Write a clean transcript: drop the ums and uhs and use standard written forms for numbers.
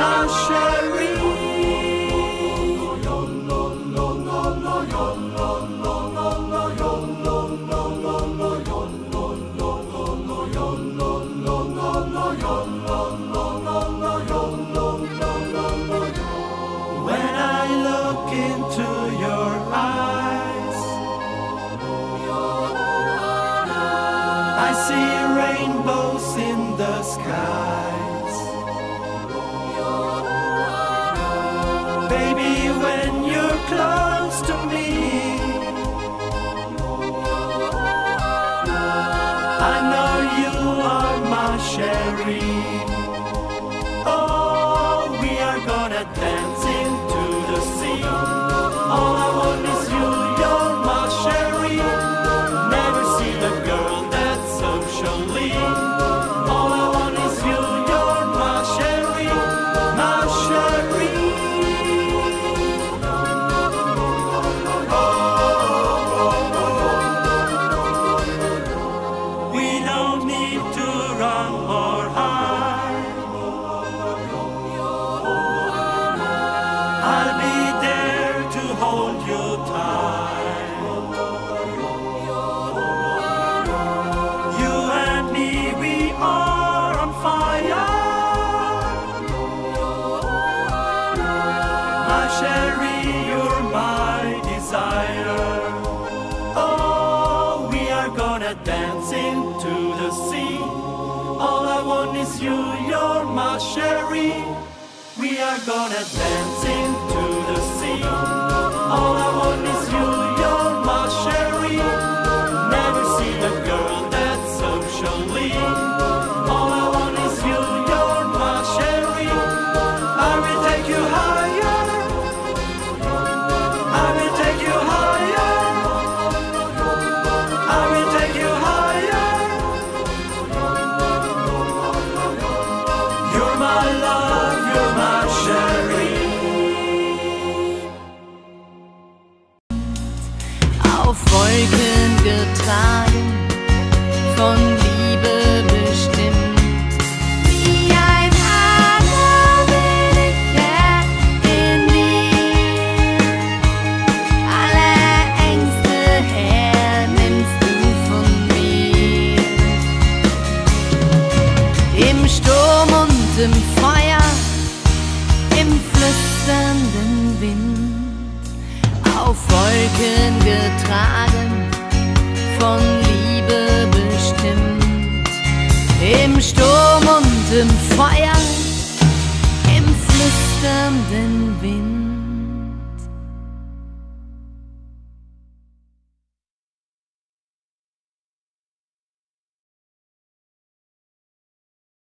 ma chérie. When I look into your eyes, I see rainbows in the sky. Close to me, I know you are my chérie. Oh, we are gonna dance into the sea. All I want is you, you're my chérie. Never seen a girl that socially. All I want is you, you're my chérie, my chérie. Hold you tight. You and me, we are on fire. My chérie, you're my desire. Oh, we are gonna dance into the sea. All I want is you, you're my chérie. We are gonna dance into the sea. All I want is you, you're my chérie. Never seen a girl that's socially. All I want is you, you're my chérie. I will take you higher. I will take you higher. I will take you higher. You're my love, you're my chérie. Auf Wolken getragen, von Liebe bestimmt. Wie ein Adler bin ich fest in dir. Alle Ängste her nimmst du von mir. Im Sturm und im Feuer, im flüsternden Wind. Auf Wolken getragen, von Liebe bestimmt. Im Sturm und im Feuer, im flüsternden Wind.